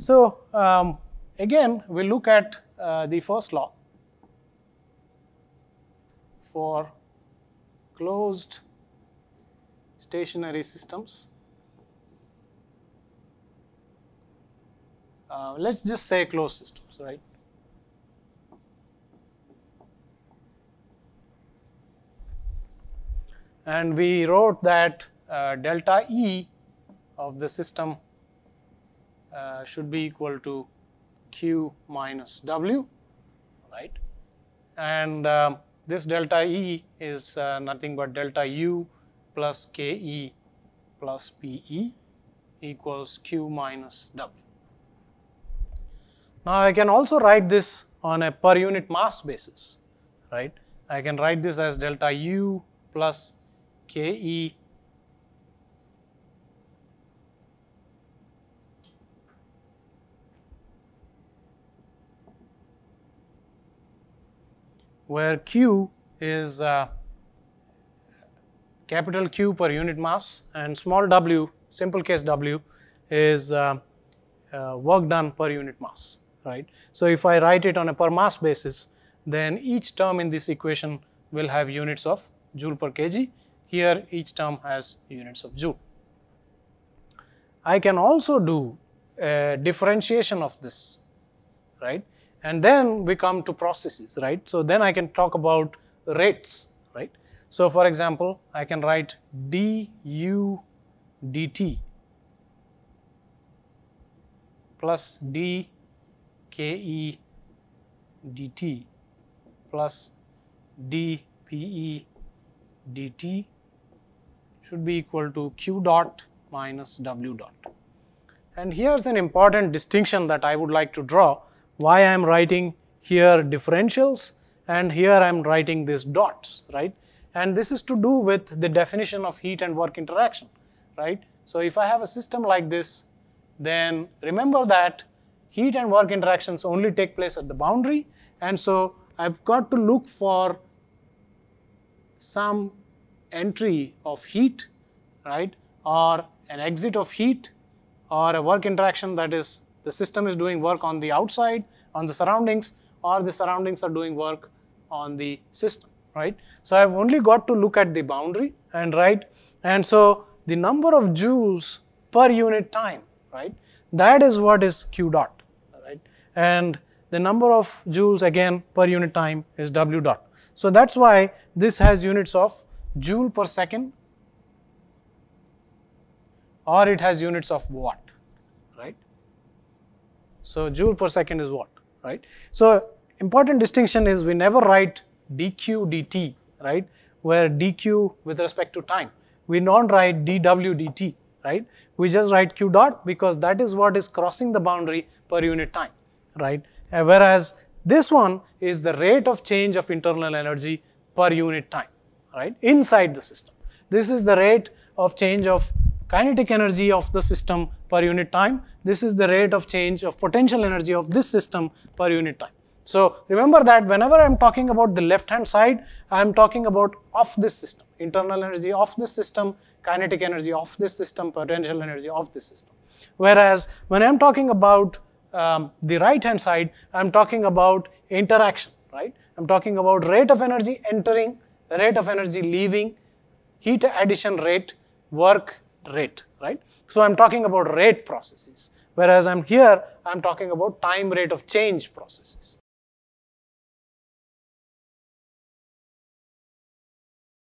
So again, we'll look at the first law for closed stationary systems. Let's just say closed systems, right? And we wrote that delta E of the system should be equal to Q minus W, right? And this delta E is nothing but delta U plus KE plus PE equals Q minus W. Now, I can also write this on a per unit mass basis, right? I can write this as delta U plus KE where Q is capital Q per unit mass and small w, simple case W, is work done per unit mass. Right. So, if I write it on a per mass basis, then each term in this equation will have units of joule per kg. Here, each term has units of joule. I can also do a differentiation of this, right? And then we come to processes, right? So, then I can talk about rates, right? So, for example, I can write du dt plus d KE dt plus dPE dt should be equal to Q dot minus W dot. And here's an important distinction that I would like to draw, why I am writing here differentials and here I am writing these dots, right? And this is to do with the definition of heat and work interaction, right? So, if I have a system like this, then remember that heat and work interactions only take place at the boundary, and so I've got to look for some entry of heat, right, or an exit of heat, or a work interaction, that is the system is doing work on the outside, on the surroundings, or the surroundings are doing work on the system, right. So, I've only got to look at the boundary and write, and so the number of joules per unit time, right, that is what is Q dot, right? And the number of joules again per unit time is W dot. So, that is why this has units of joule per second or it has units of watt, right? So, joule per second is watt, right? So, important distinction is we never write dq dt, right, where dq with respect to time. We don't write dw dt, right? We just write Q dot because that is what is crossing the boundary per unit time, right? Whereas this one is the rate of change of internal energy per unit time, right, inside the system. This is the rate of change of kinetic energy of the system per unit time. This is the rate of change of potential energy of this system per unit time. So, remember that whenever I am talking about the left hand side, I am talking about of this system, internal energy of this system, kinetic energy of this system, potential energy of this system. Whereas, when I am talking about the right hand side, I am talking about interaction, right? I am talking about rate of energy entering, rate of energy leaving, heat addition rate, work rate, right? So, I am talking about rate processes, whereas I am here, I am talking about time rate of change processes.